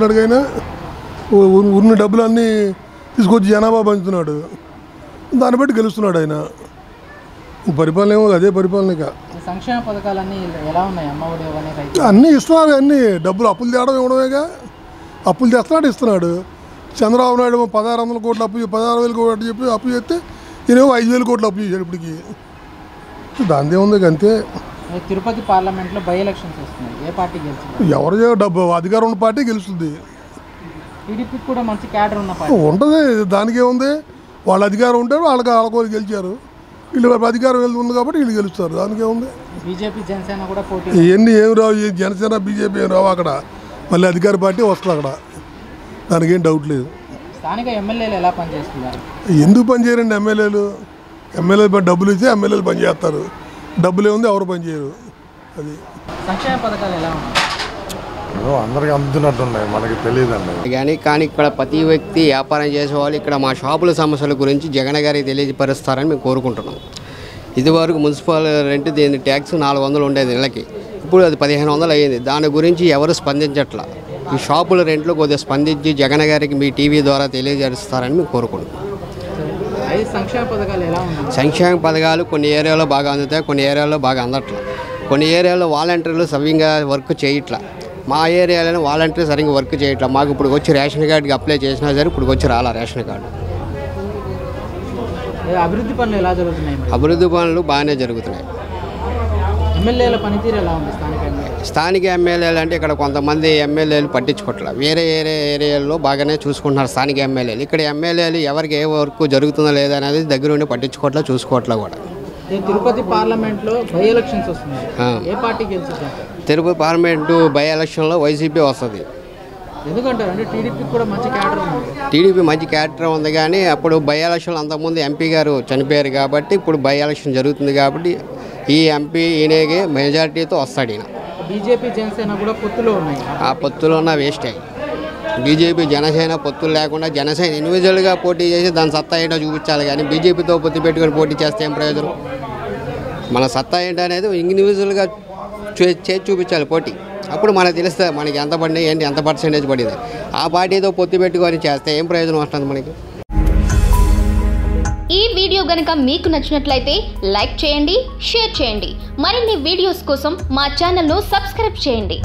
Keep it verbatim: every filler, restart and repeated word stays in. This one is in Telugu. చేస్తున్నాడు కైనా ఉన్న డబ్బులన్నీ తీసుకొచ్చి జనాభా పంచుతున్నాడు దాన్ని బట్టి గెలుస్తున్నాడు ఆయన పరిపాలన ఏమో అదే పరిపాలనక సంక్షేమ పథకాలన్నీ ఎలా ఉన్నాయి అమ్మఒడి ఇవన్నీ రైతు అన్నీ ఇస్తున్నారు అన్నీ డబ్బులు అప్పులు తేవడం ఇవ్వడమేగా అప్పులు తెస్తున్నాడు ఇస్తున్నాడు చంద్రబాబు నాయుడు పదహారు వందల కోట్లు అప్పు పదహారు వేల కోట్లు చెప్పి అప్పు చేస్తే ఈయన ఐదు వేల కోట్లు అప్పు చేశాడు ఇప్పటికి దాందే ఉంది అంతే తిరుపతి పార్లమెంట్లో బై ఎలక్షన్స్ వస్తున్నాయి ఏ పార్టీ గెలుస్తుంది ఎవరు డబ్బు అధికారం ఉన్న పార్టీ గెలుస్తుంది టీడీపీ కూడా మంచి క్యాడర్ ఉన్న పార్టీ ఉంటుంది దానికేముంది వాళ్ళు అధికారం ఉంటారు వాళ్ళకి వాళ్ళకోరు గెలిచారు వీళ్ళు అధికారం వెళ్ళి ఉంది కాబట్టి వీళ్ళు గెలుస్తారు దానికేముంది బీజేపీ జనసేన కూడా పోటీ ఇవన్నీ ఏమి రావు జనసేన బీజేపీ ఏమి రావు అక్కడ మళ్ళీ అధికార పార్టీ వస్తుంది అక్కడ దానికేం డౌట్ లేదు స్థానిక ఎమ్మెల్యేలు ఎలా పనిచేస్తున్నారు ఎందుకు పనిచేయరండి ఎమ్మెల్యేలు ఎమ్మెల్యేలు డబ్బులు ఇచ్చి ఎమ్మెల్యేలు పనిచేస్తారు డబ్బులే ఉంది ఎవరు పనిచేయరు అది సంక్షేమ పథకాలు ఎలా ఉన్నాయి అందరికీ అందుతున్నట్టున్నాయి మనకి తెలియదండి కానీ కానీ ఇక్కడ ప్రతి వ్యక్తి వ్యాపారం చేసేవాళ్ళు ఇక్కడ మా షాపుల సమస్యల గురించి జగన్ గారికి తెలియపరుస్తారని మేము కోరుకుంటున్నాం ఇదివరకు మున్సిపల్ రెంట్ దీని ట్యాక్స్ నాలుగు వందలు ఉండేది నెలకి ఇప్పుడు అది పదిహేను వందలు అయ్యింది దాని గురించి ఎవరు స్పందించట్లా ఈ షాపుల రెంట్లు కొద్దిగా స్పందించి జగన్ గారికి మీ టీవీ ద్వారా తెలియజేస్తారని మేము కోరుకుంటున్నాం సంక్షేమ పథకాలు ఎలా ఉన్నాయి సంక్షేమ పథకాలు కొన్ని ఏరియాలో బాగా అందుతాయి కొన్ని ఏరియాలో బాగా అందట్లా కొన్ని ఏరియాలో వాలంటీర్లు సవ్యంగా వర్క్ చేయట్లా మా ఏరియాలో వాలంటీర్లు సరిగ్గా వర్క్ చేయట్లా మాకు ఇప్పుడు వచ్చి రేషన్ కార్డుకి అప్లై చేసినా సరే ఇప్పుడు వచ్చి రాలా రేషన్ కార్డు అభివృద్ధి పనులు ఎలా జరుగుతున్నాయి అభివృద్ధి పనులు బాగానే జరుగుతున్నాయి ఎమ్మెల్యేల పనితీరు ఎలా ఉంది స్థానికంగా స్థానిక ఎమ్మెల్యేలు అంటే ఇక్కడ కొంతమంది ఎమ్మెల్యేలు పట్టించుకోవట్లా వేరే వేరే ఏరియాల్లో బాగానే చూసుకుంటున్నారు స్థానిక ఎమ్మెల్యేలు ఇక్కడ ఎమ్మెల్యేలు ఎవరికి ఏ వర్క్ జరుగుతుందో లేదా అనేది దగ్గర ఉండి పట్టించుకోవట్లా చూసుకోవట్లా కూడా తిరుపతి పార్లమెంట్లో బై ఎలక్షన్స్ వస్తున్నాయి ఏ పార్టీ గెలుస్తుంది తిరుపతి పార్లమెంటు బై ఎలక్షన్లో వైసీపీ వస్తుంది ఎందుకంటారు అంటే టీడీపీ కూడా మంచి క్యాడర్ ఉంది టీడీపీ మంచి క్యాడర్ ఉంది కానీ అప్పుడు బై ఎలక్షన్లు అంతకుముందు ఎంపీ గారు చనిపోయారు కాబట్టి ఇప్పుడు బై ఎలక్షన్ జరుగుతుంది కాబట్టి ఈ ఎంపీ ఈయనకి మెజార్టీతో వస్తాడు ఈయన బీజేపీ జనసేన కూడా పొత్తులో ఉన్నాయి ఆ పొత్తులో ఉన్న వేస్ట్ అయ్యి బీజేపీ జనసేన పొత్తులు లేకుండా జనసేన ఇండివిజువల్గా పోటీ చేసి దాని సత్తా ఏంటో చూపించాలి కానీ బీజేపీతో పొత్తు పెట్టుకొని పోటీ చేస్తే ఏం ప్రయోజనం మన సత్తా ఏంటో అనేది ఇండివిజువల్గా చేసి చూపించాలి పోటీ అప్పుడు మనకు తెలుస్తుంది మనకి ఎంత పడినాయి ఏంటి ఎంత పర్సెంటేజ్ పడింది ఆ పార్టీతో పొత్తు పెట్టుకొని చేస్తే ఏం ప్రయోజనం వస్తుంది మనకి ఈ వీడియో గనుక మీకు నచ్చినట్లయితే లైక్ చేయండి షేర్ చేయండి మరిన్ని వీడియోస్ కోసం మా ఛానల్ను సబ్స్క్రైబ్ చేయండి.